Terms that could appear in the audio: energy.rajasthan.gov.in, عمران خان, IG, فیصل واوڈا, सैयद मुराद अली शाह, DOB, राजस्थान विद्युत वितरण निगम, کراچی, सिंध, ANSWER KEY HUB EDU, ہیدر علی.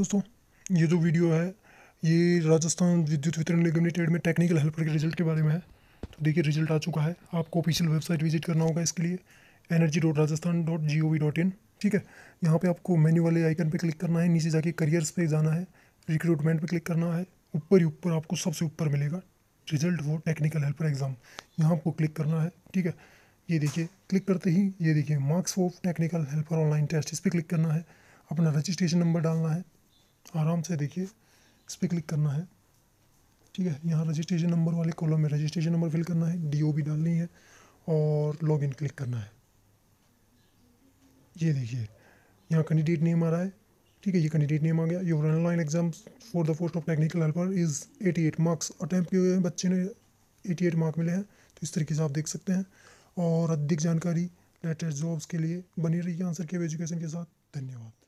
दोस्तों, ये जो वीडियो है ये राजस्थान विद्युत वितरण निगम लिमिटेड में टेक्निकल हेल्पर के रिजल्ट के बारे में है। तो देखिए, रिजल्ट आ चुका है। आपको ऑफिशियल वेबसाइट विजिट करना होगा इसके लिए, energy.rajasthan.gov.in। ठीक है, यहाँ पे आपको मेन्यू वाले आइकन पे क्लिक करना है, नीचे जाके करियर्स पे जाना है, रिक्रूटमेंट पे क्लिक करना है। ऊपर ही ऊपर आपको सबसे ऊपर मिलेगा रिजल्ट वो टेक्निकल हेल्पर एग्ज़ाम, यहाँ आपको क्लिक करना है। ठीक है, ये देखिए, क्लिक करते ही ये देखिए marks of technical helper online test, इस पर क्लिक करना है। अपना रजिस्ट्रेशन नंबर डालना है, आराम से देखिए इस पर क्लिक करना है। ठीक है, यहाँ रजिस्ट्रेशन नंबर वाले कॉलम में रजिस्ट्रेशन नंबर फिल करना है, DOB डालनी है और लॉगिन क्लिक करना है। ये देखिए यहाँ कैंडिडेट नेम आ रहा है। ठीक है, ये कैंडिडेट नेम आ गया। Your online exam for the post of technical helper is 88 marks attempt किए हुए हैं, बच्चे ने 88 मार्क मिले हैं। तो इस तरीके से आप देख सकते हैं। और अधिक जानकारी लेटेस्ट जॉब्स के लिए बनी रही है आंसर के एजुकेशन के साथ। धन्यवाद।